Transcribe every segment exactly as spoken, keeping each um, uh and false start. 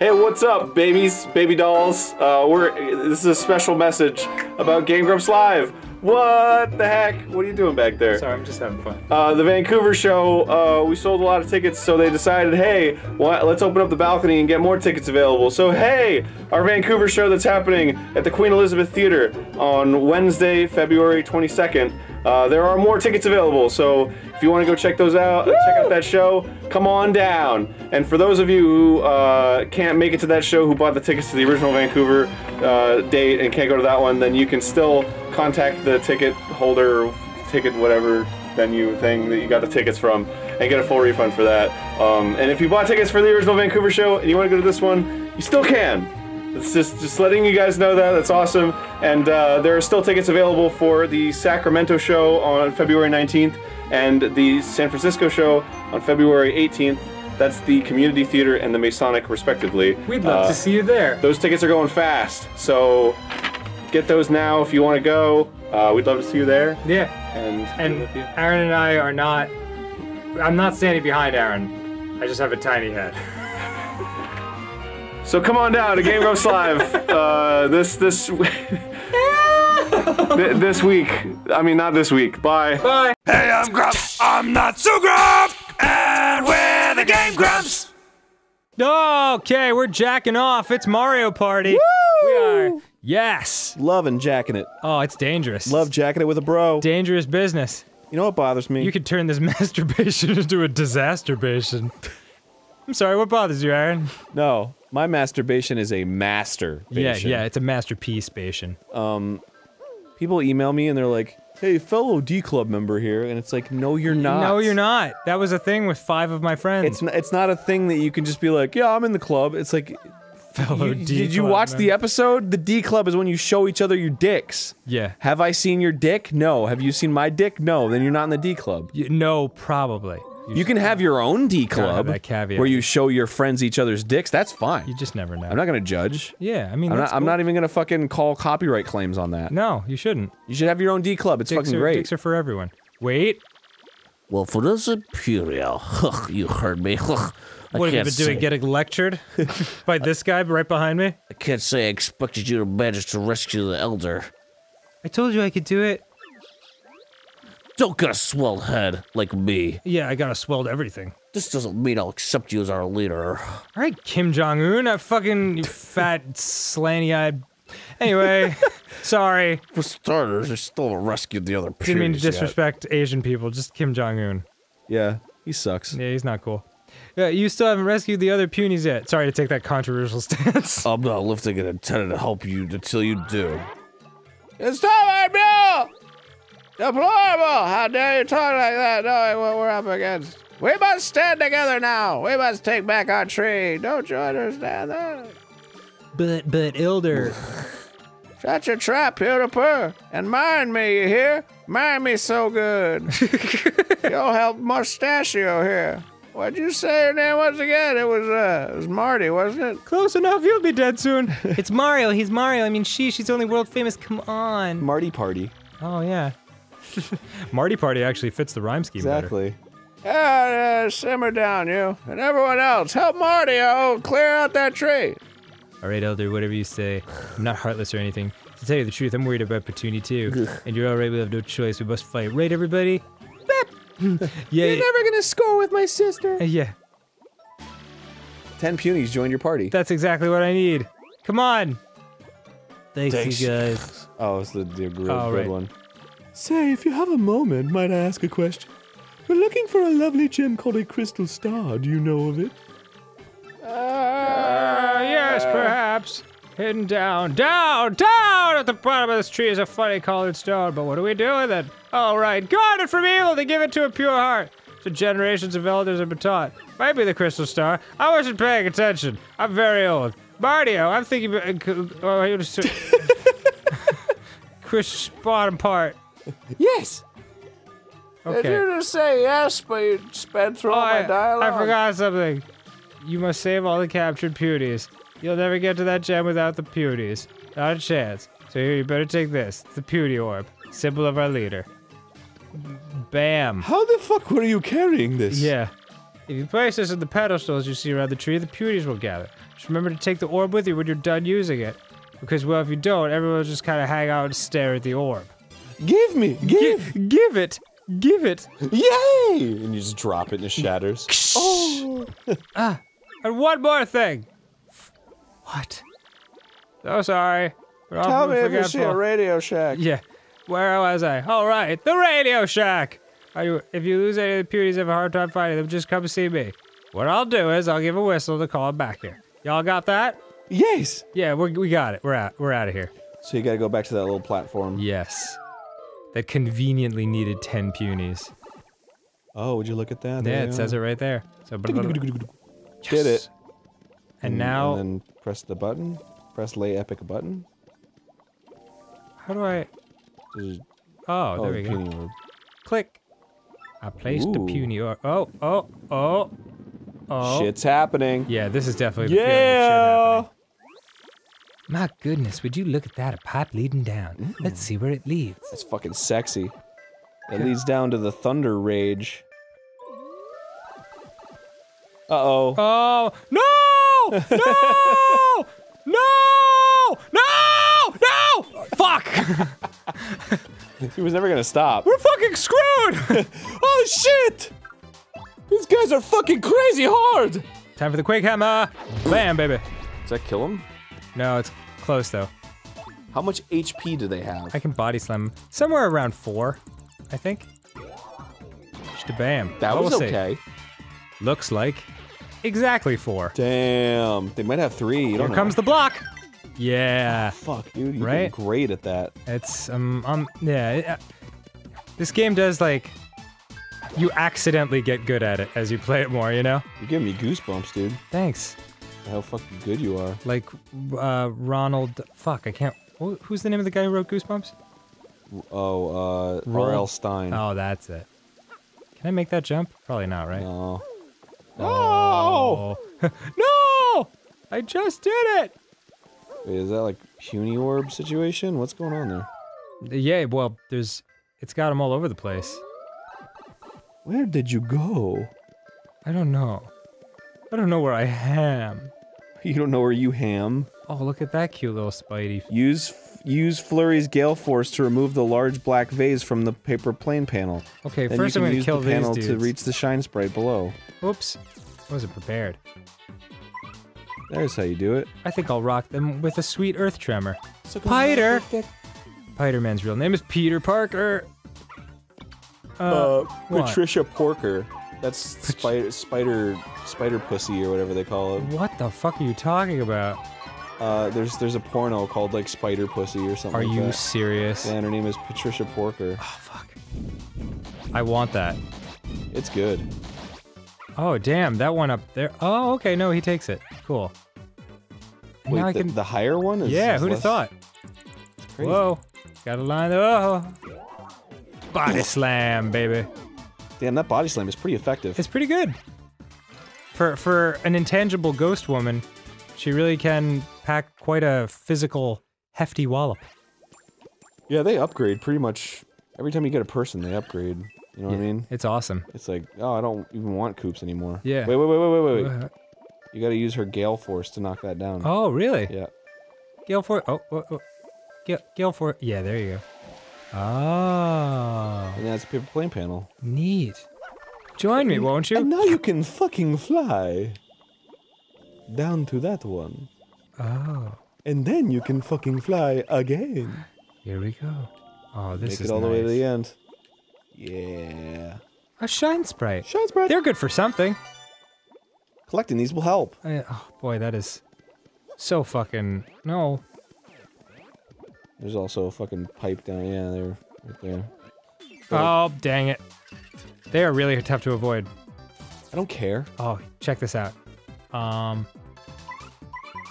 Hey, what's up, babies, baby dolls? Uh, we're this is a special message about Game Grumps Live. What the heck? What are you doing back there? Sorry, I'm just having fun. Uh, the Vancouver show, uh, we sold a lot of tickets, so they decided, hey, why, let's open up the balcony and get more tickets available. So, hey, our Vancouver show that's happening at the Queen Elizabeth Theatre on Wednesday, February twenty-second. Uh, there are more tickets available, so if you want to go check those out, Woo! check out that show, come on down. And for those of you who uh, can't make it to that show, who bought the tickets to the original Vancouver uh, date and can't go to that one, then you can still contact the ticket holder, ticket whatever venue thing that you got the tickets from, and get a full refund for that. Um, and if you bought tickets for the original Vancouver show and you want to go to this one, you still can. It's just, just letting you guys know that. That's awesome. And uh, there are still tickets available for the Sacramento show on February nineteenth and the San Francisco show on February eighteenth. That's the Community Theater and the Masonic, respectively. We'd love uh, to see you there. Those tickets are going fast, so get those now if you want to go. Uh, we'd love to see you there. Yeah. And, and Aaron and I are not... I'm not standing behind Aaron. I just have a tiny head. So come on down to Game Grumps Live uh, this this this week. I mean, not this week. Bye. Bye. Hey, I'm Grump. I'm not so Grump, and we're the Game Grumps. Okay, we're jacking off. It's Mario Party. Woo! We are. Yes. Loving jacking it. Oh, it's dangerous. Love jacking it with a bro. Dangerous business. You know what bothers me? You could turn this masturbation into a disasterbation. I'm sorry. What bothers you, Aaron? No. My masturbation is a master. Yeah, yeah, it's a masterpiece -bation. Um, people email me and they're like, "Hey, fellow D-Club member here," and it's like, "No, you're not." No, you're not. That was a thing with five of my friends. It's n it's not a thing that you can just be like, "Yeah, I'm in the club." It's like, fellow D-Club. Did you watch member. the episode? The D-Club is when you show each other your dicks. Yeah. Have I seen your dick? No. Have you seen my dick? No. Then you're not in the D-Club. No, probably. You, you can have your own D-Club, where you show your friends each other's dicks, that's fine. You just never know. I'm not gonna judge. Yeah, I mean, I'm, that's not, cool. I'm not even gonna fucking call copyright claims on that. No, you shouldn't. You should have your own D-Club, it's dicks fucking are, great. Dicks are for everyone. Wait. Well, for this Imperial, you heard me, I What have you been say. doing, getting lectured by this guy right behind me? I can't say I expected you to manage to rescue the Elder. I told you I could do it. Don't get a swelled head like me. Yeah, I got a swelled everything. This doesn't mean I'll accept you as our leader. All right, Kim Jong-un, I fucking fat, slanty-eyed. Anyway, sorry. For starters, I still haven't rescued the other. Didn't mean to disrespect yet. Asian people. Just Kim Jong-un. Yeah, he sucks. Yeah, he's not cool. Yeah, you still haven't rescued the other punies yet. Sorry to take that controversial stance. I'm not lifting an antenna to help you until you do. It's time, bro. Deplorable! How dare you talk like that, knowing what we're up against? We must stand together now! We must take back our tree! Don't you understand that? But, but, Elder... Shut your trap, PewDiePie! And mind me, you hear? Mind me so good! You'll help Mustachio here. What'd you say your name once again? It was, uh, it was Marty, wasn't it? Close enough, you'll be dead soon. It's Mario, he's Mario. I mean, she, she's only world famous, come on. Marty Party. Oh, yeah. Marty Party actually fits the rhyme scheme exactly. better. Yeah, uh, simmer down, you. And everyone else, help Marty, oh, clear out that tree. Alright, Elder, whatever you say. I'm not heartless or anything. To tell you the truth, I'm worried about Petunia, too. And you're alright, we have no choice. We must fight, right, everybody? yeah, you're never gonna score with my sister. Uh, yeah. Ten punies joined your party. That's exactly what I need. Come on. Thanks, Thanks. you guys. Oh, it's the, the real oh, red right. one. Say, if you have a moment, might I ask a question? We're looking for a lovely gem called a crystal star. Do you know of it? Uh, uh, yes, perhaps. Hidden down, down, down at the bottom of this tree is a funny colored stone, but what do we do with it? All right, guard it from evil to give it to a pure heart. So generations of elders have been taught. Might be the crystal star. I wasn't paying attention. I'm very old. Mario, I'm thinking... Oh, I was... Chris, bottom part. Yes! Okay. Did you just say yes, but you sped through oh, all my dialogue? I forgot something. You must save all the captured Pewdies. You'll never get to that gem without the Pewdies. Not a chance. So here, you better take this. It's the Pewdie Orb. Symbol of our leader. Bam. How the fuck were you carrying this? Yeah. If you place this in the pedestals you see around the tree, the pewdies will gather. Just remember to take the orb with you when you're done using it. Because, well, if you don't, everyone will just kind of hang out and stare at the orb. Give me! Give! G give it! Give it! Yay! And you just drop it and it shatters. Oh! Ah! And one more thing! What? So sorry. We're Tell me if you see a Radio Shack. Yeah. Where was I? All right, the Radio Shack! Are you, if you lose any of the pewdies and have a hard time finding them, just come see me. What I'll do is I'll give a whistle to call them back here. Y'all got that? Yes! Yeah, we're, we got it. We're out. We're out of here. So you gotta go back to that little platform. Yes. That conveniently needed ten pewnies. Oh, would you look at that? Yeah, it says it right there. So, yes. Did it. And, and now... And then press the button. Press lay epic button. How do I... Just, oh, oh, there we go. Orb. Click. I placed Ooh. the puny orb. Oh, oh, oh, oh. Shit's happening. Yeah, this is definitely the yeah. feeling of shit happening. My goodness, would you look at that, a pipe leading down. Mm. Let's see where it leads. That's fucking sexy. It leads down to the Thunder Rage. Uh-oh. Oh, no! No! No! No! No! Fuck! He was never gonna stop. We're fucking screwed! Oh shit! These guys are fucking crazy hard! Time for the Quake Hammer! Bam, baby. Does that kill him? No, it's close though. How much H P do they have? I can body slam somewhere around four, I think. Just a bam. That was okay. Looks like exactly four. Damn. They might have three. Here comes the block! Yeah. Oh, fuck, dude, you're right? great at that. It's um um yeah. It, uh, this game does like you accidentally get good at it as you play it more, you know. You're giving me goosebumps, dude. Thanks. How fucking good you are. Like uh, Ronald. Fuck, I can't. Who, who's the name of the guy who wrote Goosebumps? Oh, uh, R L Stein. Oh, that's it. Can I make that jump? Probably not, right? No. No. No! No! I just did it. Wait, is that like puny orb situation? What's going on there? Yeah, well, there's... It's got them all over the place. Where did you go? I don't know. I don't know where I am. You don't know where you ham? Oh, look at that cute little Spidey. Use use Flurry's Gale Force to remove the large black vase from the paper plane panel. Okay, then first I'm gonna kill these dudes. Then you can use the panel to reach the shine sprite below. Oops. I wasn't prepared. There's how you do it. I think I'll rock them with a sweet earth tremor. So Piter! Piter-man's real name is Peter Parker! Uh, uh Patricia Porker. That's Pat spider, spider, spider pussy or whatever they call it. What the fuck are you talking about? Uh, there's, there's a porno called like Spider Pussy or something. Are like you that. serious? And her name is Patricia Porker. Oh fuck. I want that. It's good. Oh damn, that one up there. Oh, okay, no, he takes it. Cool. And Wait, now I the, can... the higher one? Is, yeah, is who'd less... have thought? It's crazy. Whoa, got a line. Oh, body slam, baby. Damn, that body slam is pretty effective. It's pretty good. For for an intangible ghost woman, she really can pack quite a physical, hefty wallop. Yeah, they upgrade pretty much every time you get a person. They upgrade. You know yeah, what I mean? It's awesome. It's like, oh, I don't even want Coops anymore. Yeah. Wait, wait, wait, wait, wait, wait. Uh, you gotta use her Gale Force to knock that down. Oh, really? Yeah. Gale Force. Oh, oh, oh. Gale, Gale Force. Yeah, there you go. Oh. And that's a paper plane panel. Neat. Join me, won't you? And now you can fucking fly. Down to that one. Oh. And then you can fucking fly again. Here we go. Oh, this Make is Make it all nice. the way to the end. Yeah. A shine sprite. Shine sprite. They're good for something. Collecting these will help. I, oh boy, that is so fucking no. There's also a fucking pipe down. Yeah, they're right there. Oh dang it! They are really tough to avoid. I don't care. Oh, check this out. Um,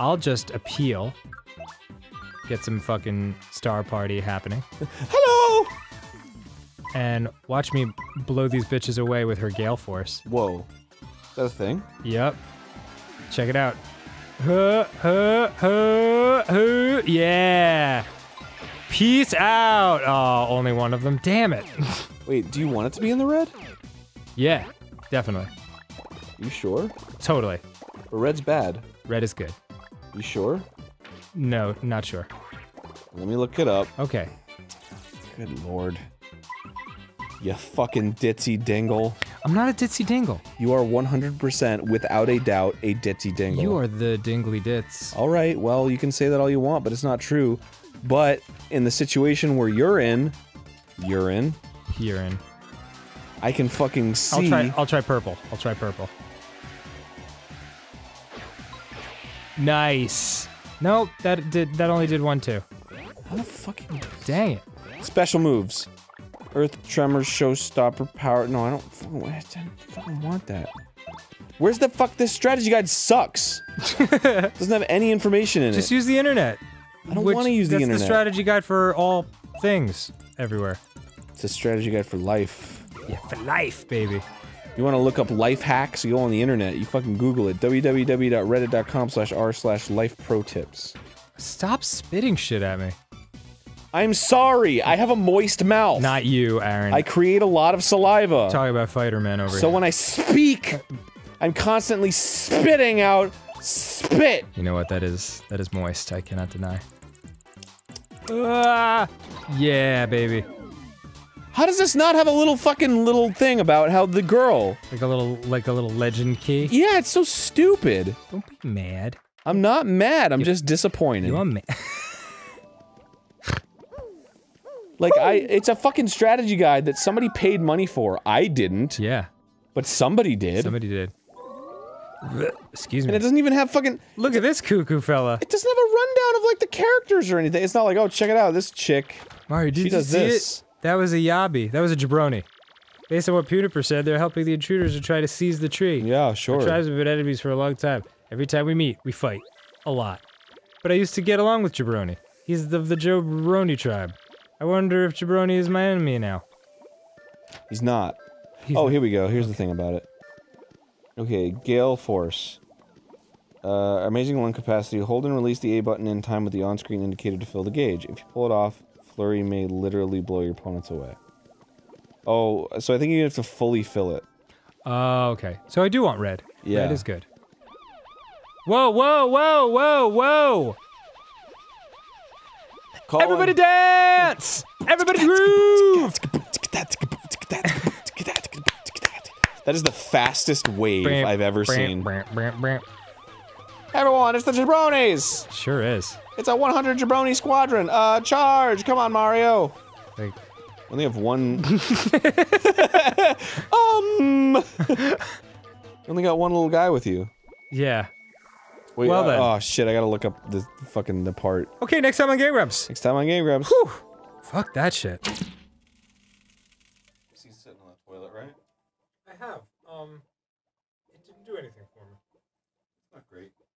I'll just appeal. Get some fucking star party happening. Hello. And watch me blow these bitches away with her Gale Force. Whoa. Is that a thing? Yep. Check it out. Huh, huh, huh, huh. Yeah! Peace out! Oh, only one of them. Damn it. Wait, do you want it to be in the red? Yeah, definitely. You sure? Totally. Red's bad. Red is good. You sure? No, not sure. Let me look it up. Okay. Good lord. You fucking ditzy dingle. I'm not a ditzy dingle. You are one hundred percent, without a doubt, a ditzy dingle. You are the dingly ditz. All right, well, you can say that all you want, but it's not true. But in the situation where you're in, you're in. You're in. I can fucking see. I'll try, I'll try purple. I'll try purple. Nice. Nope, that did. That only did one too. How the fucking dang it. Special moves. Earth Tremors, Showstopper, Power... No, I don't fucking, I don't fucking want that. Where's the fuck this strategy guide sucks? Doesn't have any information in it. Just use the internet. I don't want to use the internet. That's the strategy guide for all things everywhere. It's a strategy guide for life. Yeah, for life, baby. You want to look up life hacks? You go on the internet. You fucking Google it. w w w dot reddit dot com slash r slash life pro tips. Stop spitting shit at me. I'm sorry, I have a moist mouth. Not you, Aaron. I create a lot of saliva. Talk about Fighterman over so here. So when I speak, I'm constantly spitting out spit. You know what, that is, that is moist, I cannot deny. Uh, yeah, baby. How does this not have a little fucking little thing about how the girl? Like a little, like a little legend key? Yeah, it's so stupid. Don't be mad. I'm not mad, I'm you, just disappointed. You are mad. Like, I- it's a fucking strategy guide that somebody paid money for. I didn't. Yeah. But somebody did. Somebody did. Excuse me. And it doesn't even have fucking- Look at this cuckoo fella. It doesn't have a rundown of, like, the characters or anything. It's not like, oh, check it out, this chick. Mario, did she does you see this. It? That was a yabi. That was a jabroni. Based on what PewDiePie said, they're helping the intruders to try to seize the tree. Yeah, sure. Our tribes have been enemies for a long time. Every time we meet, we fight. A lot. But I used to get along with Jabroni. He's of the, the Jabroni tribe. I wonder if Jabroni is my enemy now. He's not. He's oh, not. Here we go. Here's the thing about it. Okay, Gale Force. Uh, amazing lung capacity. Hold and release the A button in time with the on-screen indicator to fill the gauge. If you pull it off, flurry may literally blow your opponents away. Oh, so I think you have to fully fill it. Oh, uh, okay. So I do want red. Yeah. Red is good. Whoa, whoa, whoa, whoa, whoa! Colin. Everybody dance! Everybody groove! That is the fastest wave bram, I've ever bram, seen. Bram, bram, bram. Everyone, it's the Jabronis! Sure is. It's a one hundred Jabroni squadron. Uh, charge! Come on, Mario! I only have one. um. You only got one little guy with you. Yeah. Wait, well uh, then. Oh shit, I gotta look up the fucking the part. Okay, next time on Game Grumps. Next time on Game Grumps. Whew. Fuck that shit. You see sitting on that toilet, right? I have. Um, it didn't do anything for me. Not great.